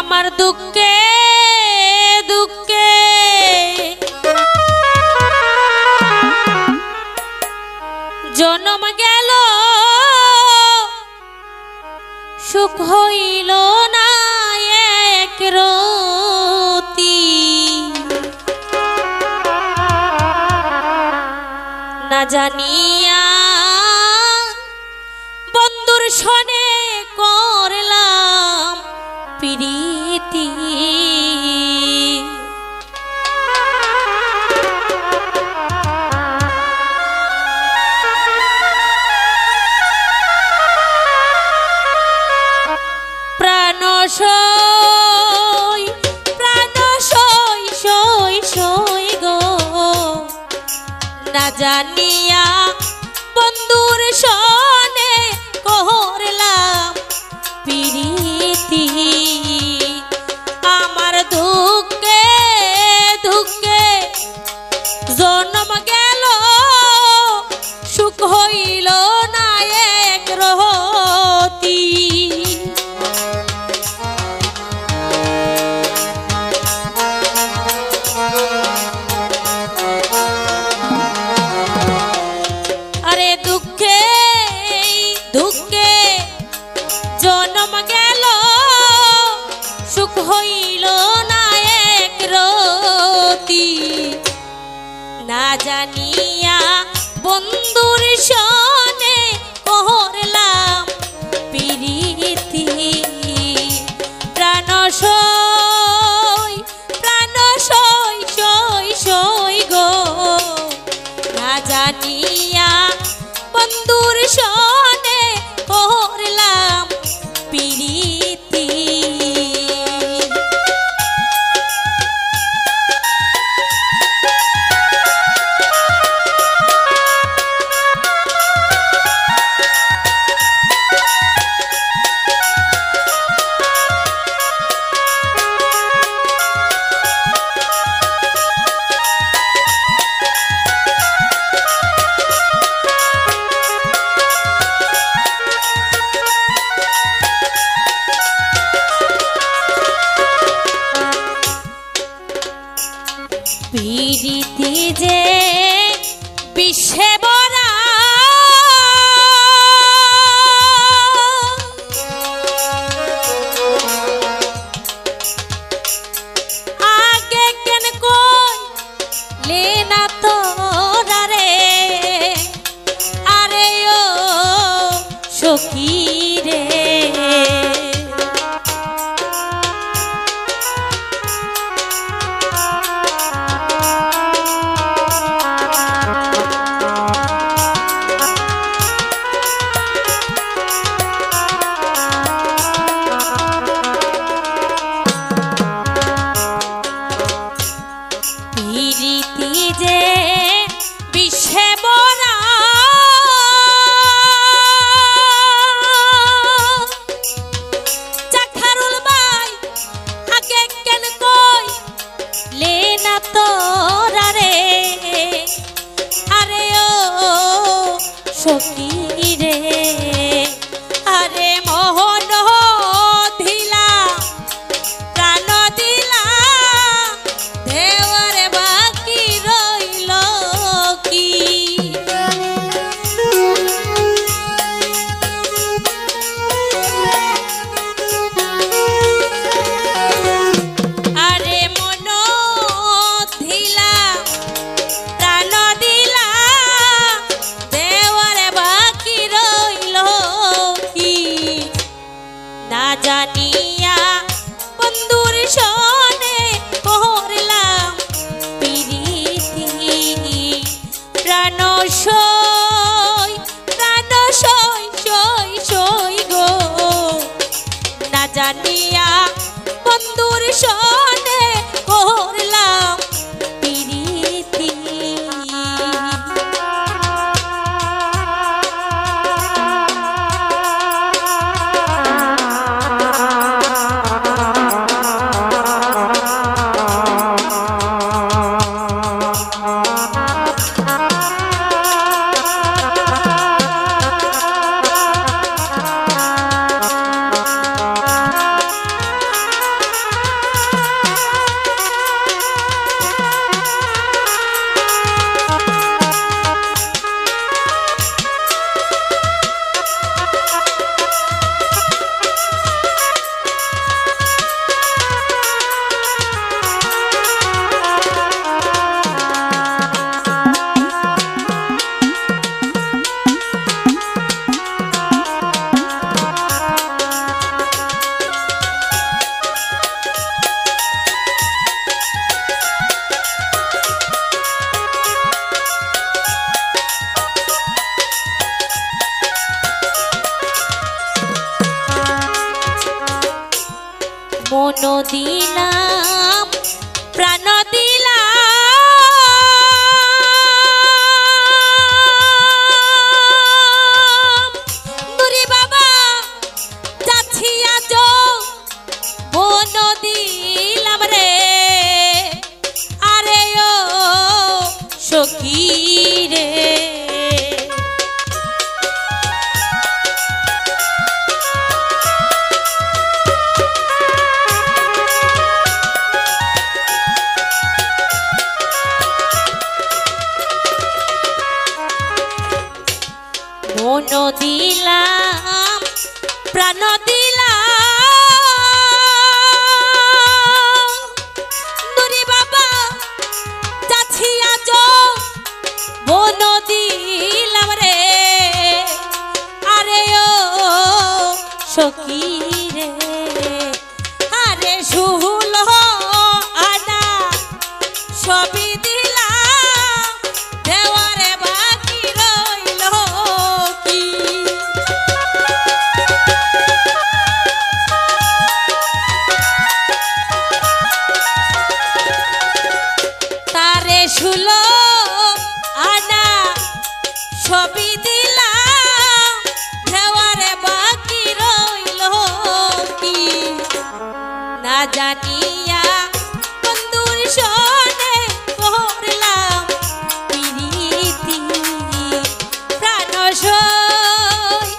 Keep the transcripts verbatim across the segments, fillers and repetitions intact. আমার দুঃখে দুঃখে জনম গেল সুখ হইল না এক রতি না জানিয়া বন্ধুর সনে করলাম প্রীতি সই প্রাণ সই সই সই গো না জানিয়া বন্ধুর সনে করলাম প্রীতি আমার দুঃখে দুঃখে জন্ম গেল সুখ হইল না এক রহতি জানিয়া বন্ধুর সনে করলাম প্রীতি প্রাণ সই প্রাণ সই সই সই গো না জানিয়া বন্ধুর সনে করলাম প্রীতি যে বিশ্বে বরা আগে কেন কই লে না তোরা রে আরে ও সখী রে মন দিলাম প্রাণ দিলাম নুরি বাবা যাচ্ছি আজ মন দিলাম রে আরে ও সখী রে মন দিলাম প্রাণ দিলাম নুরি বাবা যাচ্ছি আজ মন দিলাম রে আরে ও সখী রে আরে সুহুল আনা সবই झुलो आना छवि दिला बाकी रइलो की ना जानिया बंधुर सने करलाम प्रीति प्राण सई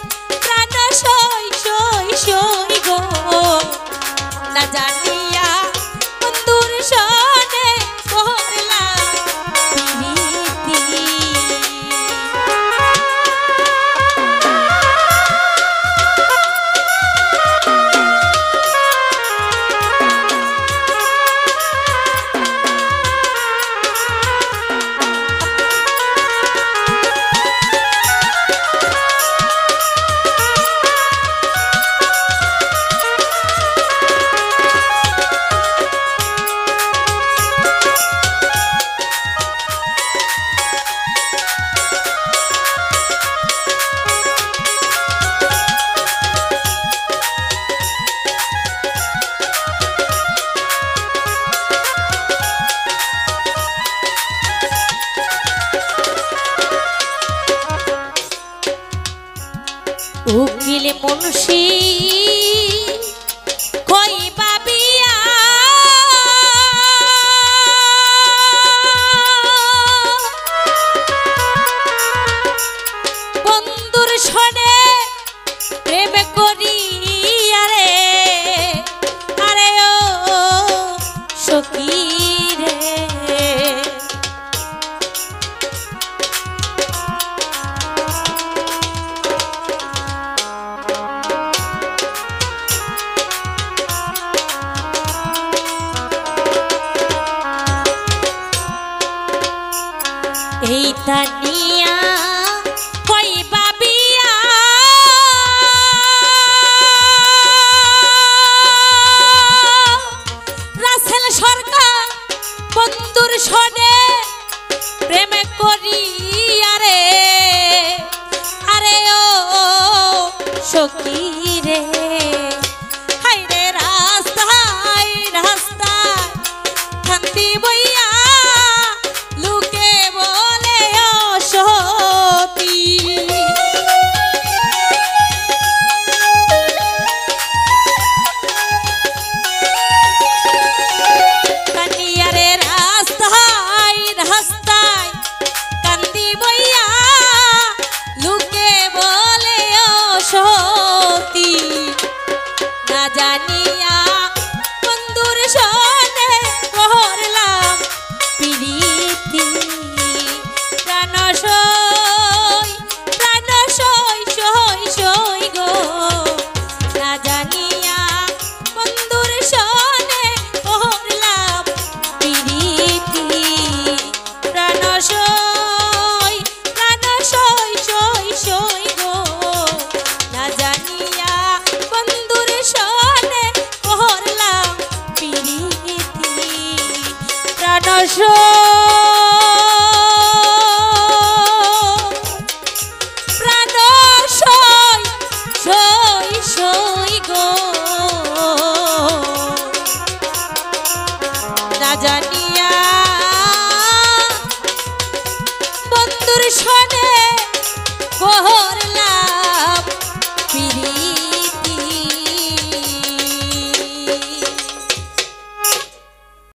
प्राण सई सई सई गो ना जानिया बंधुर सने उकिल मुंशी कोई बाबिया बंधुर सने प्रेम करिया रे अरे ओ सखी तानिया कोई बाबिया রাসেল সরকার বন্ধুর সনে প্রেম করিয়া রে আরে ও সখী রে হাই রে রাস্তায় রাস্তায় কান্দি বইয়া प्राण सई सई सई गो। राजा।